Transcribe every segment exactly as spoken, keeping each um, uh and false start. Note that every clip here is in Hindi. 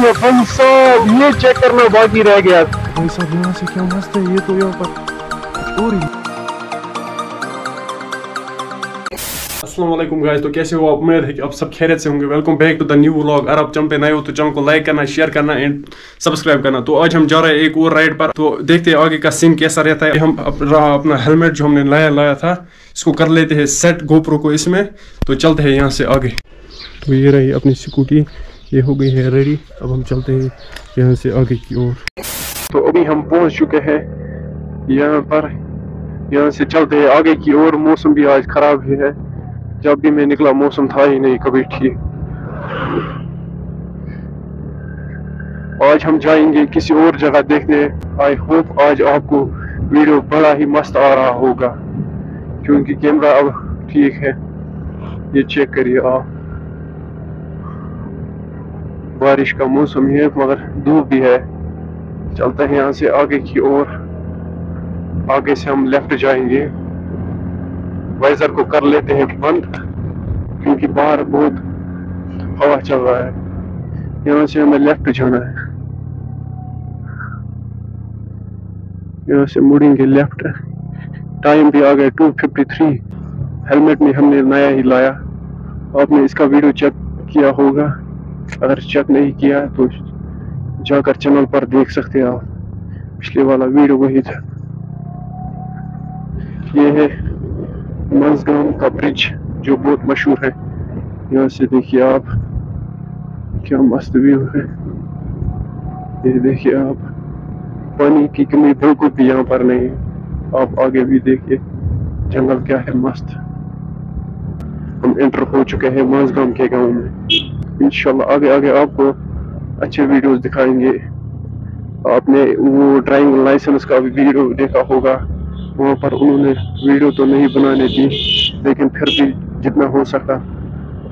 इसमें भाई साहब ये चेक करना बाकी रह गया। भाई साहब यहाँ से क्या मस्त है, ये तो यहाँ पर। अस्सलाम वालेकुम गाइस, तो कैसे हो आप? उम्मीद है कि आप सब खैरियत से होंगे। Welcome back to the new vlog. अगर आप चैनल पे नए हो तो चैनल को लाइक करना, शेयर करना एंड सब्सक्राइब करना। तो आज हम जा रहे हैं एक और राइड पर, तो देखते हैं आगे का सीन कैसा रहता है। हम अपना हेलमेट जो हमने लाया लाया था इसको कर लेते हैं सेट, गोप्रो को इसमें। तो चलते हैं यहाँ से आगे। तो ये रही अपनी स्कूटी, ये हो गई है रेडी। अब हम चलते हैं यहाँ से आगे की ओर। तो अभी हम पहुँच चुके हैं यहाँ पर, यहाँ से चलते हैं आगे की ओर। मौसम भी आज खराब ही है, जब भी मैं निकला मौसम था ही नहीं कभी ठीक। आज हम जाएंगे किसी और जगह देखने। आई होप आज आपको वीडियो बड़ा ही मस्त आ रहा होगा, क्योंकि कैमरा अब ठीक है। ये चेक करिए आप, बारिश का मौसम है मगर धूप भी है। चलते हैं यहाँ से आगे की ओर। आगे से हम लेफ्ट जाएंगे। वाइजर को कर लेते हैं बंद, क्योंकि बाहर बहुत हवा चल रहा है। यहाँ से हमें लेफ्ट जाना है, यहाँ से मुड़ेंगे लेफ्ट। टाइम भी आ गया टू फिफ्टी थ्री। हेलमेट में हमने नया ही लाया, आपने इसका वीडियो चेक किया होगा। अगर चेक नहीं किया तो जाकर चैनल पर देख सकते हैं आप, पिछले वाला वीडियो वही था। ये है मंजगांव का ब्रिज जो बहुत मशहूर है। यहाँ से देखिए आप क्या मस्त व्यू है। ये देखिए आप, पानी की कमी बिल्कुल भी यहाँ पर नहीं है। आप आगे भी देखिए जंगल क्या है मस्त। हम एंटर हो चुके हैं मंजगांव के गांव में। इंशाल्लाह आगे आगे आपको अच्छे वीडियोस दिखाएंगे। आपने वो ड्राइविंग लाइसेंस का भी वीडियो देखा होगा, वहाँ पर उन्होंने वीडियो तो नहीं बनाने दी, लेकिन फिर भी जितना हो सका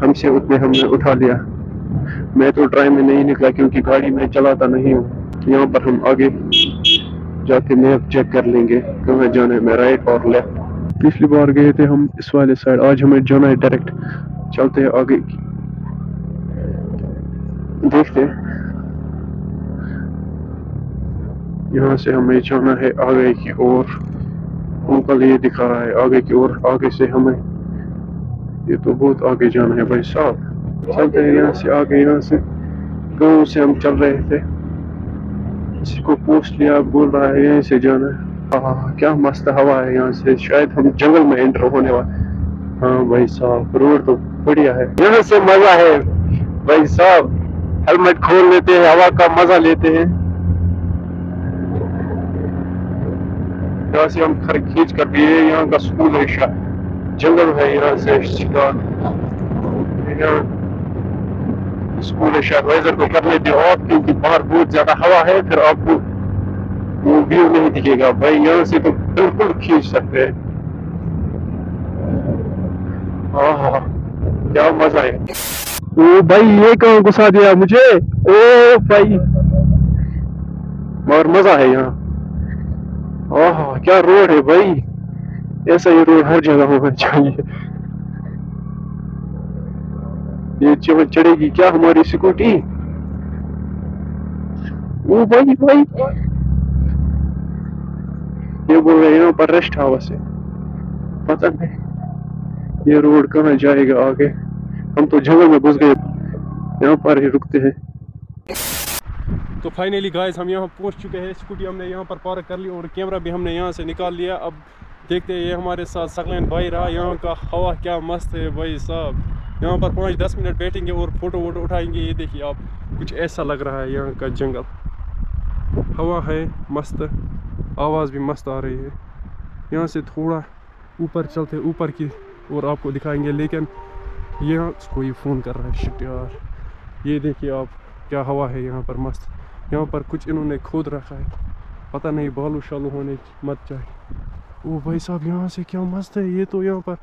हमसे उतने हमने उठा लिया। मैं तो ड्राइव में नहीं निकला क्योंकि गाड़ी में चलाता नहीं हूँ। यहाँ पर हम आगे जाके मैप चेक कर लेंगे कहाँ जाना है, मैं राइट और लेफ्ट। पिछली बार गए थे हम इस वाले साइड, आज हमें जाना है डायरेक्ट। चलते हैं आगे, देखते हैं। यहाँ से हमें जाना है आगे की ओर। अंकल ये दिखा रहा है आगे की ओर, आगे से हमें, ये तो बहुत आगे जाना है भाई साहब। चलते हैं यहाँ से आगे। यहाँ से गाँव से हम चल रहे थे, किसी को पूछ लिया, बोल रहा है यहाँ से जाना है। हाँ क्या मस्त हवा है, यहाँ से शायद हम जंगल में एंटर होने वाले। हाँ भाई साहब रोड तो बढ़िया है, यहाँ से मजा है भाई साहब। हेलमेट खोल लेते हैं, हवा का मजा लेते हैं। यहाँ से हम खर खींच कर दिए। यहाँ का स्कूल है, जंगल है, यहाँ से सीधा स्कूल है शायद। वाइजर को कर लेते हो आप, क्योंकि बाहर बहुत ज्यादा हवा है, फिर आपको वो व्यू नहीं दिखेगा। भाई यहाँ से तो बिल्कुल खींच सकते हैं। हाँ हाँ क्या मजा है। ओ भाई ये कहाँ घुसा दिया मुझे, ओ भाई मगर मजा है यहाँ। आह क्या रोड है भाई, ऐसा ये रोड हर जगह होना चाहिए। ये चढ़ चढ़ेगी क्या हमारी स्कूटी? वो भाई भाई ये बोल रहे यहाँ पर रेस्ट हाउस है। पता नहीं ये रोड कहाँ जाएगा आगे, हम तो जंगल में घुस गए। यहाँ पर ही रुकते हैं। तो फाइनली गाइस हम यहाँ पहुँच चुके हैं। स्कूटी हमने यहाँ पर पार्क कर ली और कैमरा भी हमने यहाँ से निकाल लिया। अब देखते हैं ये हमारे साथ सकलैन भाई रहा। यहाँ का हवा क्या मस्त है भाई साहब। यहाँ पर पाँच दस मिनट बैठेंगे और फोटो वोटो उठाएंगे। ये देखिए आप, कुछ ऐसा लग रहा है यहाँ का जंगल। हवा है मस्त, आवाज़ भी मस्त आ रही है। यहाँ से थोड़ा ऊपर चलते ऊपर की और आपको दिखाएंगे, लेकिन यहाँ कोई फ़ोन कर रहा है। शिट यार, ये देखिए आप क्या हवा है यहाँ पर मस्त। यहाँ पर कुछ इन्होंने खोद रखा है, पता नहीं बालू शालू होने मत चाहिए। ओ भाई साहब यहाँ से क्या मस्त है, ये तो यहाँ पर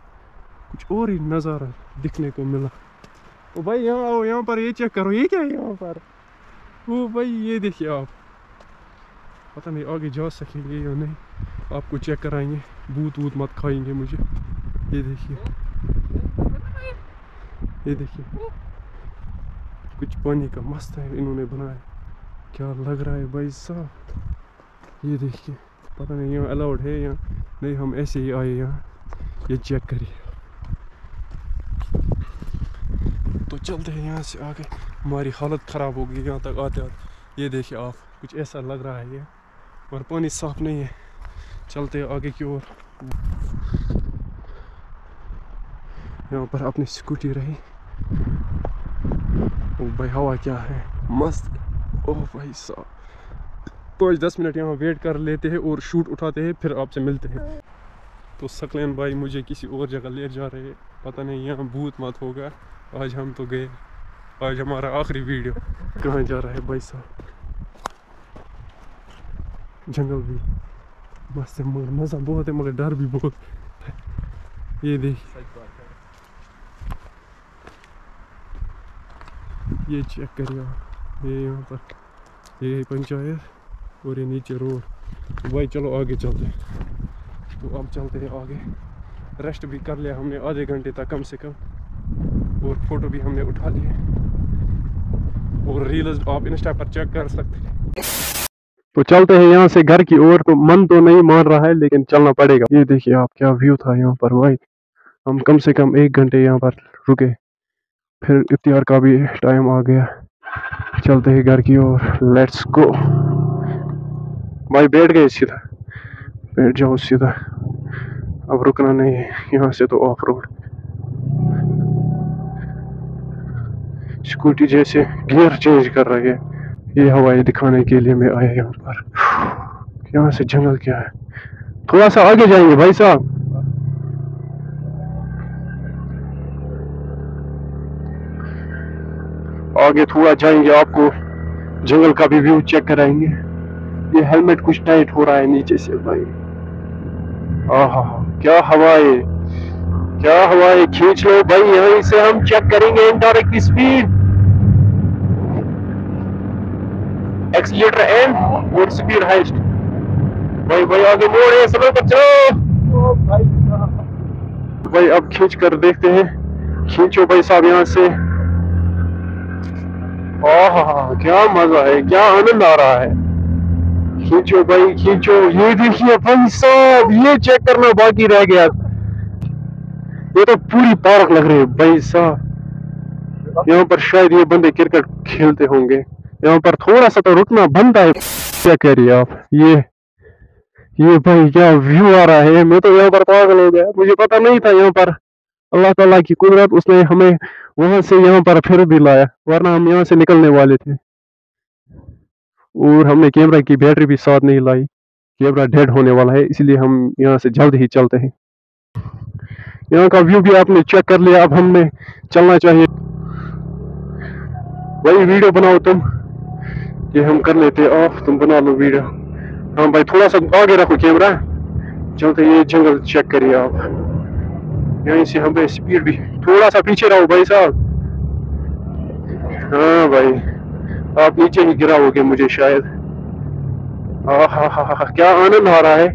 कुछ और ही नज़ारा दिखने को मिला। ओ भाई यहाँ आओ, यहाँ पर ये चेक करो, ये क्या है यहाँ पर। ओ भाई ये देखिए आप, पता नहीं आगे जा सकेंगे या नहीं, आपको चेक कराएंगे। भूत वूत मत खाएंगे मुझे। ये देखिए, ये देखिए कुछ पानी का मस्त है इन्होंने बनाया, क्या लग रहा है भाई साहब। ये देखिए, पता नहीं यहाँ अलाउड है या नहीं, हम ऐसे ही आए यहाँ, ये चेक करिए। तो चलते हैं यहाँ से आगे, हमारी हालत ख़राब हो गई यहाँ तक आते आते। ये देखिए आप, कुछ ऐसा लग रहा है ये, और पानी साफ नहीं है। चलते हैं आगे की ओर। यहाँ पर अपनी स्कूटी रही। ओ भाई हवा क्या है मस्त। ओह भाई साहब, पाँच दस मिनट यहाँ वेट कर लेते हैं और शूट उठाते हैं, फिर आपसे मिलते हैं। तो सकलैन भाई मुझे किसी और जगह ले जा रहे हैं, पता नहीं यहाँ भूत मत होगा। आज हम तो गए, आज हमारा आखिरी वीडियो। कहाँ जा रहा है भाई साहब, जंगल भी मस्त है, मगर मज़ा बहुत है, मगर डर भी बहुत है। ये देखिए, ये चेक करिए आप, ये यहाँ पर ये पंचायत और ये नीचे रोड। भाई चलो आगे चलते हैं। तो अब चलते हैं आगे। रेस्ट भी कर लिया हमने आधे घंटे तक कम से कम, और फोटो भी हमने उठा लिए, और रील्स आप इंस्टा पर चेक कर सकते हैं। तो चलते हैं यहाँ से घर की ओर। तो मन तो नहीं मान रहा है, लेकिन चलना पड़ेगा। ये देखिए आप, क्या व्यू था यहाँ पर भाई। हम कम से कम एक घंटे यहाँ पर रुके, फिर इफ्तार का भी टाइम आ गया। चलते हैं घर की ओर, लेट्स गो। भाई बैठ गए सीधा, बैठ जाओ सीधा, अब रुकना नहीं है। यहाँ से तो ऑफ रोड। स्कूटी जैसे गियर चेंज कर रहे हैं, ये हवाएं दिखाने के लिए मैं आया यहाँ पर। यहाँ से जंगल क्या है, थोड़ा सा आगे जाएंगे भाई साहब। आगे थोड़ा जाएंगे, आपको जंगल का भी व्यू चेक कराएंगे। ये हेलमेट कुछ टाइट हो रहा है नीचे से भाई। आहा क्या हवाएं, क्या हवाएं, खींच लो भाई। यहीं से हम चेक करेंगे इनडायरेक्ट की स्पीड, एक्सीटर एंड और स्पीड हाइस्ट। भाई भाई आगे मोड़ है, समय पर चलो भाई। भाई अब खींच कर देखते हैं, खींचो भाई साहब यहाँ से। आहा क्या मजा है, क्या आनंद आ रहा है। खींचो भाई खींचो। ये देखिए भाई साहब, ये चेक करना बाकी रह गया। ये तो पूरी पार्क लग रही है भाई साहब। यहाँ पर शायद ये बंदे क्रिकेट खेलते होंगे। यहाँ पर थोड़ा सा तो रुकना बनता है। क्या कह रही है आप, ये ये भाई क्या व्यू आ रहा है। मैं तो यहाँ पर पागल हो गया, मुझे पता नहीं था यहाँ पर। अल्लाह ताला की कुदरत, उसने हमें वहां से यहाँ पर फिर भी लाया, वरना हम यहाँ से निकलने वाले थे। और हमने कैमरा की बैटरी भी साथ नहीं लाई, कैमरा डेड होने वाला है, इसलिए हम यहाँ से जल्द ही चलते हैं। यहाँ का व्यू भी आपने चेक कर लिया, अब हमें चलना चाहिए। वही वीडियो बनाओ तुम, ये हम कर लेते हैं ऑफ, तुम बना लो वीडियो। हाँ भाई थोड़ा सा आगे रखो कैमरा। चलते ये जंगल चेक करिए आप, यहीं से हमें स्पीड भी। थोड़ा सा पीछे रहो भाई साहब। हाँ भाई आप नीचे ही गिराओगे मुझे शायद। हाँ हाँ हाँ हाँ क्या आनंद आ रहा है।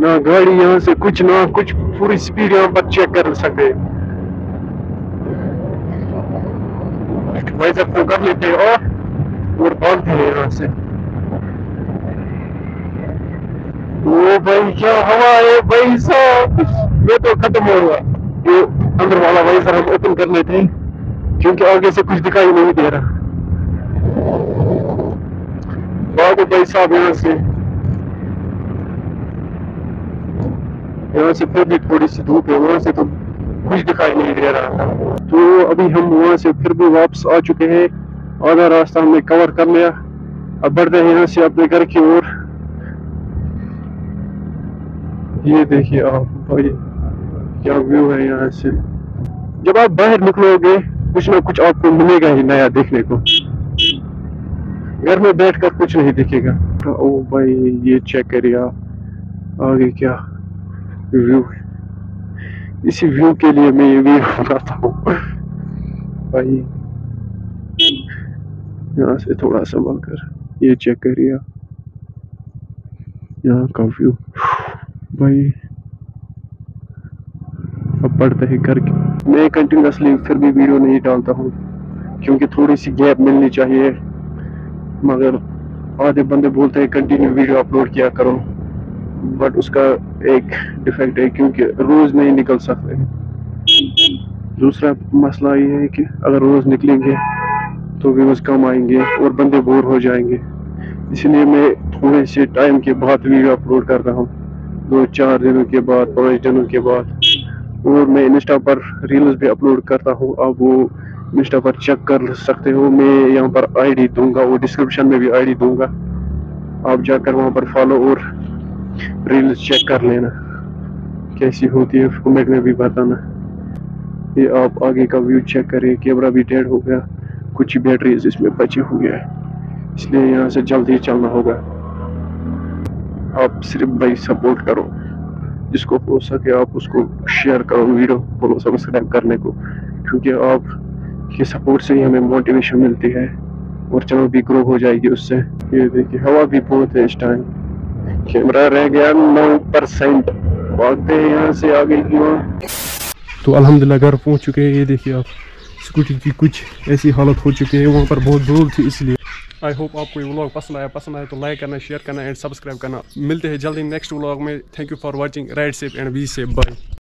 ना गाड़ी यहाँ से कुछ ना कुछ, पूरी स्पीड यहाँ पर चेक कर सकते। वैसे तो कर लेते हैं और बांधते हैं यहाँ से। वो भाई क्या हवा है भाई साहब, मैं तो खत्म हो गया। ये अंदर वाला भाई सर हम ओपन कर लेते हैं, क्योंकि आगे से कुछ दिखाई नहीं दे रहा। बाबू भाई साहब यहाँ से यहाँ से फिर भी थोड़ी सी धूप है, वहाँ से तो कुछ दिखाई नहीं दे रहा। तो अभी हम वहाँ से फिर भी वापस आ चुके हैं, आधा रास्ता हमने कवर कर लिया। अब बढ़ते हैं यहाँ से अपने घर की ओर। ये देखिए आप भाई, क्या व्यू है यहाँ से। जब आप बाहर निकलोगे कुछ ना कुछ आपको मिलेगा ही नया देखने को, घर में बैठकर कुछ नहीं दिखेगा। ओ भाई ये चेक करिए आप आगे क्या व्यू, इसी व्यू के लिए मैं ये व्यू करता हूँ भाई। यहाँ से थोड़ा संभल कर ये चेक करिए आप यहाँ का व्यू भाई। अब पढ़ते हैं घर के, मैं कंटिन्यूसली फिर भी वीडियो नहीं डालता हूँ क्योंकि थोड़ी सी गैप मिलनी चाहिए, मगर आधे बंदे बोलते हैं कंटिन्यू वीडियो अपलोड किया करो, बट उसका एक डिफेक्ट है क्योंकि रोज नहीं निकल सकते। दूसरा मसला ये है कि अगर रोज निकलेंगे तो व्यूज कम आएंगे और बंदे बोर हो जाएंगे, इसलिए मैं थोड़े से टाइम के बाद वीडियो अपलोड कर रहा हूँ, दो चार दिनों के बाद, पाँच दिनों के बाद। और मैं इंस्टा पर रील्स भी अपलोड करता हूँ, अब वो इंस्टा पर चेक कर सकते हो। मैं यहाँ पर आईडी दूंगा और डिस्क्रिप्शन में भी आईडी दूंगा, आप जाकर वहाँ पर फॉलो और रील्स चेक कर लेना कैसी होती है, कमेंट में भी बताना। ये आप आगे का व्यू चेक करें, कैमरा भी डेड हो गया, कुछ बैटरीज इसमें बची हुई है, इसलिए यहाँ से जल्दी चलना होगा। आप सिर्फ भाई सपोर्ट करो, जिसको हो सके आप उसको शेयर करो वीडियो, बोलो सब्सक्राइब करने को, क्योंकि आप के सपोर्ट से ही हमें मोटिवेशन मिलती है और चैनल भी ग्रो हो जाएगी उससे। ये देखिए हवा भी बहुत है इस टाइम। कैमरा रह गया नौ परसेंट, भागते हैं यहाँ से आगे की ओर। तो अल्हम्दुलिल्लाह घर पहुँच चुके हैं। ये देखिए आप, स्कूटी की कुछ ऐसी हालत हो चुकी है, वहाँ पर बहुत धूल थी इसलिए। आई होप आपको ये व्लॉग पसंद आया, पसंद आया तो लाइक करना, शेयर करना एंड सब्सक्राइब करना। मिलते हैं जल्दी नेक्स्ट व्लॉग में। Thank you for watching. Ride safe and be safe. Bye.